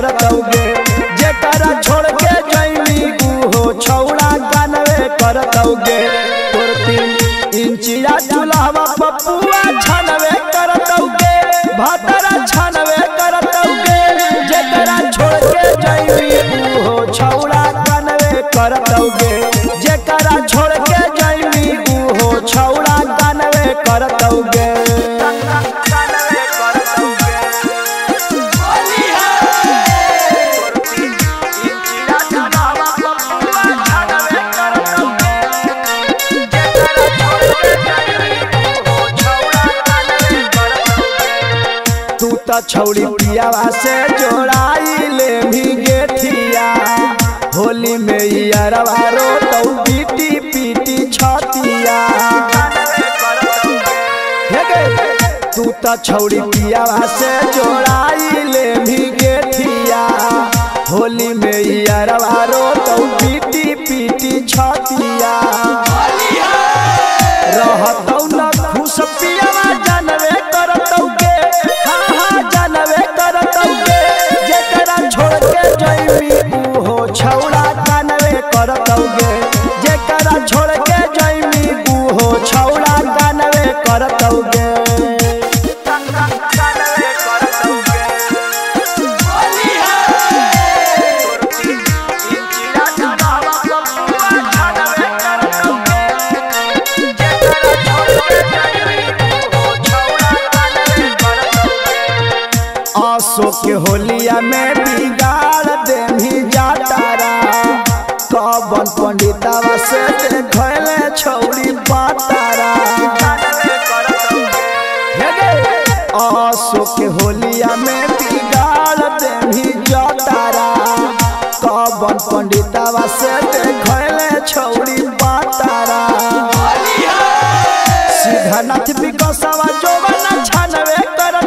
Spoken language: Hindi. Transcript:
करताऊ गे जेकरा छोड़ के जइनी गुहो छौड़ा कानवे करताऊ गे तोर 3 इंचिया चुल्हावा पप्पुआ छानवे करताऊ गे भातरा छानवे करताऊ गे जेकरा छोड़ के जइनी गुहो छौड़ा कानवे करताऊ गे जेकरा छोड़ के जइनी गुहो छौड़ा कानवे करताऊ गे छौड़ी पियावा से जोड़ाई ले भी गेठिया होली में यारवा रो तौ पीटी पीटी छतिया तू तो छौड़ी पियावा से जोड़ाई ले भी गेठिया होली में यारवा रो तौ पीटी पीटी छतिया रहतौ न खुश पियावा जानवे करतौ छौड़ा कानवे करताऊ गे जेकरा छोड़ के जइमी गुहो छौड़ा कानवे करताऊ गे आशो के होलिया में बिगाड़ दे भी जातारा कवन पंडितावा से देखले छौड़ी पातारा आशो के होलिया में बिगाड़ दे भी जातारा कवन पंडितावा से देखले छौड़ी पातारा सीधा नाथ बिकसवा जोवन छानवे कर